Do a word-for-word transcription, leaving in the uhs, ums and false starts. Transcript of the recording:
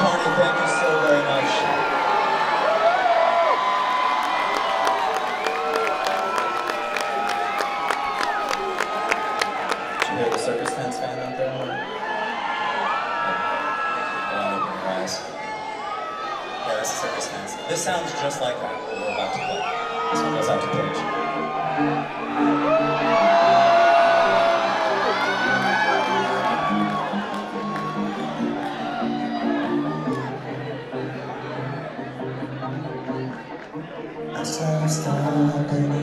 Tony, thank you so very much. Did you hear the Circus Fence fan out there? Yeah, that's the Circus Fence. This sounds just like that, but we're about to play. This one goes out to Paige. I saw a star burning.